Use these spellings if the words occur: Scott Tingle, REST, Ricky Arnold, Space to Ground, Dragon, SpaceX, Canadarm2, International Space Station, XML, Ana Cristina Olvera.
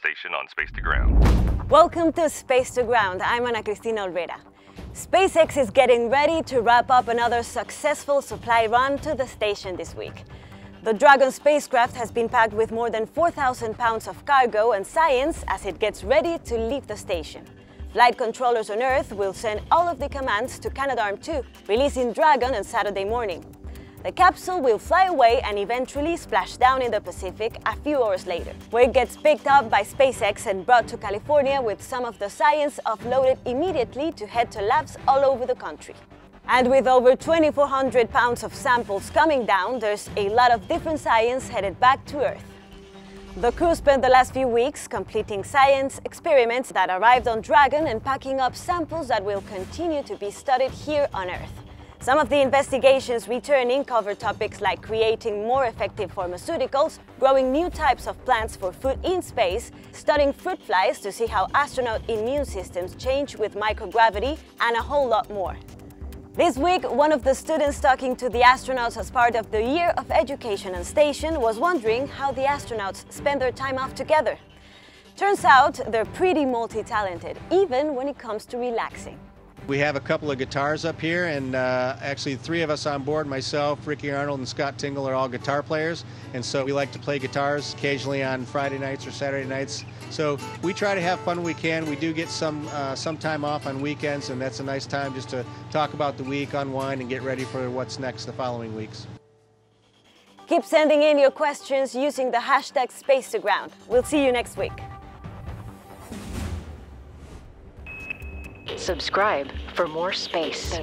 Station on Space to Ground. Welcome to Space to Ground. I'm Ana Cristina Olvera. SpaceX is getting ready to wrap up another successful supply run to the station this week. The Dragon spacecraft has been packed with more than 4,000 pounds of cargo and science as it gets ready to leave the station. Flight controllers on Earth will send all of the commands to Canadarm2, releasing Dragon on Saturday morning. The capsule will fly away and eventually splash down in the Pacific a few hours later, where it gets picked up by SpaceX and brought to California, with some of the science offloaded immediately to head to labs all over the country. And with over 2,400 pounds of samples coming down, there's a lot of different science headed back to Earth. The crew spent the last few weeks completing science experiments that arrived on Dragon and packing up samples that will continue to be studied here on Earth. Some of the investigations returning cover topics like creating more effective pharmaceuticals, growing new types of plants for food in space, studying fruit flies to see how astronaut immune systems change with microgravity, and a whole lot more. This week, one of the students talking to the astronauts as part of the Year of Education on Station was wondering how the astronauts spend their time off together. Turns out they're pretty multi-talented, even when it comes to relaxing. We have a couple of guitars up here, and actually three of us on board, myself, Ricky Arnold, and Scott Tingle, are all guitar players, and so we like to play guitars occasionally on Friday nights or Saturday nights. So we try to have fun when we can. We do get some time off on weekends, and that's a nice time just to talk about the week, unwind, and get ready for what's next the following weeks. Keep sending in your questions using the hashtag #SpaceToGround. We'll see you next week. Subscribe for more space.